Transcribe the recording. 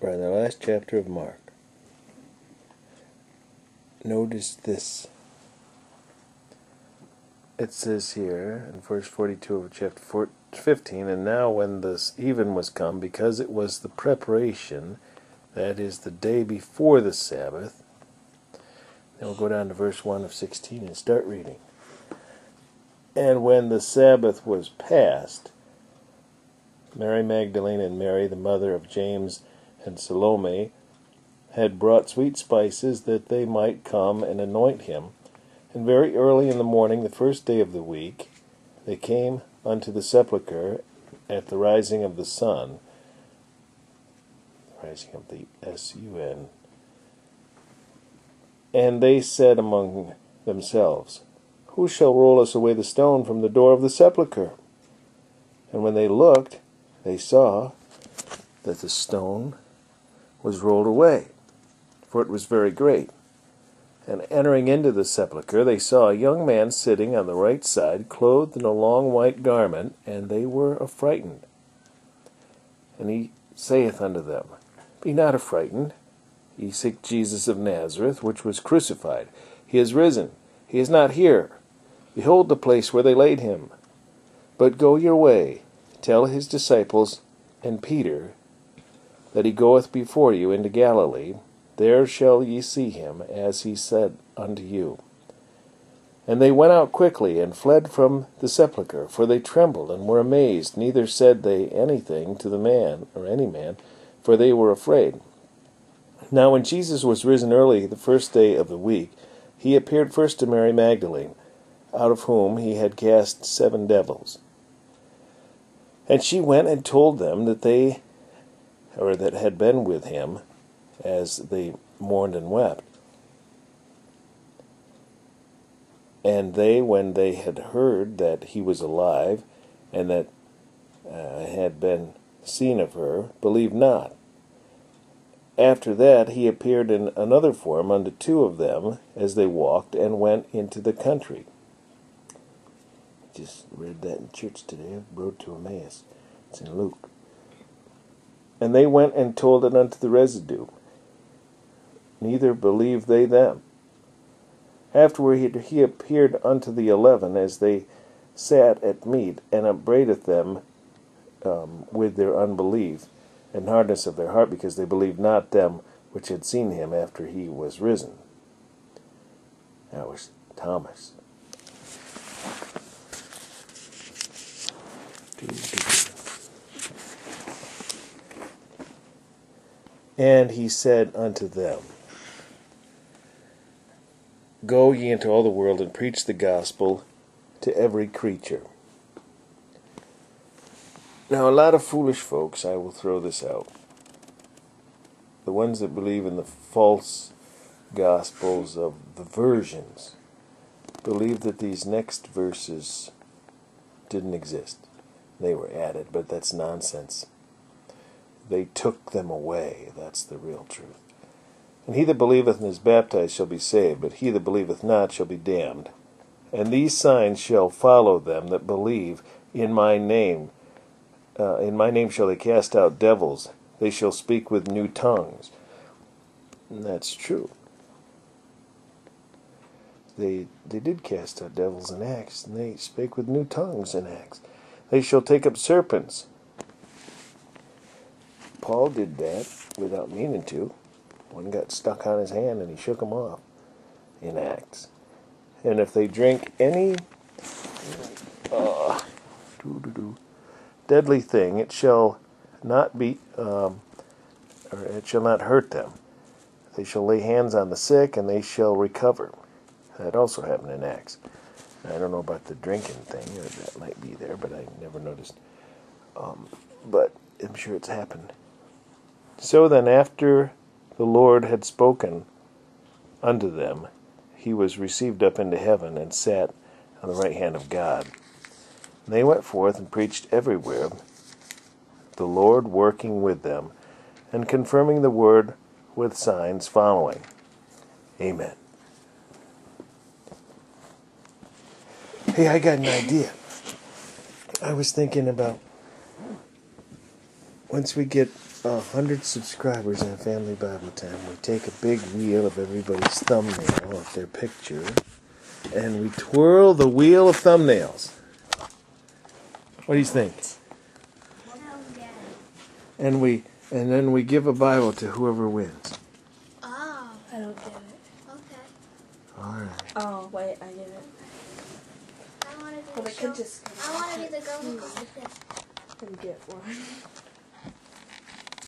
We're in the last chapter of Mark. Notice this. It says here in verse 42 of chapter 15, "And now when this even was come, because it was the preparation, that is the day before the Sabbath." Then we'll go down to verse 1 of 16 and start reading. "And when the Sabbath was past, Mary Magdalene and Mary, the mother of James and Salome, had brought sweet spices, that they might come and anoint him. And very early in the morning, the first day of the week, they came unto the sepulchre at the rising of the sun." Rising of the sun. "And they said among themselves, Who shall roll us away the stone from the door of the sepulchre? And when they looked, they saw that the stone was rolled away, for it was very great. And entering into the sepulchre, they saw a young man sitting on the right side, clothed in a long white garment, and they were affrighted. And he saith unto them, Be not affrighted. Ye seek Jesus of Nazareth, which was crucified. He is risen. He is not here. Behold the place where they laid him. But go your way, tell his disciples and Peter that he goeth before you into Galilee. There shall ye see him, as he said unto you. And they went out quickly, and fled from the sepulchre, for they trembled and were amazed. Neither said they anything to the man, or any man, for they were afraid. Now when Jesus was risen early the first day of the week, he appeared first to Mary Magdalene, out of whom he had cast 7 devils. And she went and told them that had been with him, as they mourned and wept. And they, when they had heard that he was alive, and that had been seen of her, believed not. After that he appeared in another form unto 2 of them, as they walked, and went into the country." Just read that in church today, road to Emmaus. It's in Luke. "And they went and told it unto the residue. Neither believed they them. Afterward he appeared unto the 11 as they sat at meat, and upbraideth them with their unbelief and hardness of their heart, because they believed not them which had seen him after he was risen." That was Thomas. "And he said unto them, Go ye into all the world, and preach the gospel to every creature." Now, a lot of foolish folks, I will throw this out, the ones that believe in the false gospels of the versions, believe that these next verses didn't exist. They were added, but that's nonsense. They took them away. That's the real truth. "And he that believeth and is baptized shall be saved, but he that believeth not shall be damned. And these signs shall follow them that believe in my name. In my name shall they cast out devils. They shall speak with new tongues." And that's true. They did cast out devils in Acts, and they spake with new tongues in Acts. "They shall take up serpents." Paul did that without meaning to. One got stuck on his hand and he shook him off in Acts. "And if they drink any deadly thing, it shall not hurt them. They shall lay hands on the sick, and they shall recover." That also happened in Acts. I don't know about the drinking thing. That might be there, but I never noticed. But I'm sure it's happened. "So then, after the Lord had spoken unto them, he was received up into heaven, and sat on the right hand of God. And they went forth and preached everywhere, the Lord working with them, and confirming the word with signs following." Amen. Hey, I got an idea. I was thinking about, once we get of 100 subscribers and Family Bible Time, we take a big wheel of everybody's thumbnail of their picture, and we twirl the wheel of thumbnails. What do you think? And then we give a Bible to whoever wins. Oh, I don't get it. Okay. All right. Oh wait, I get it. I want to do the golden and get one.